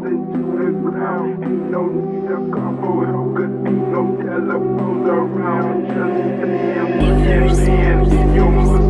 rolling to the ground. Ain't no need to call for help, 'cause ain't no telephones around. Just stay in your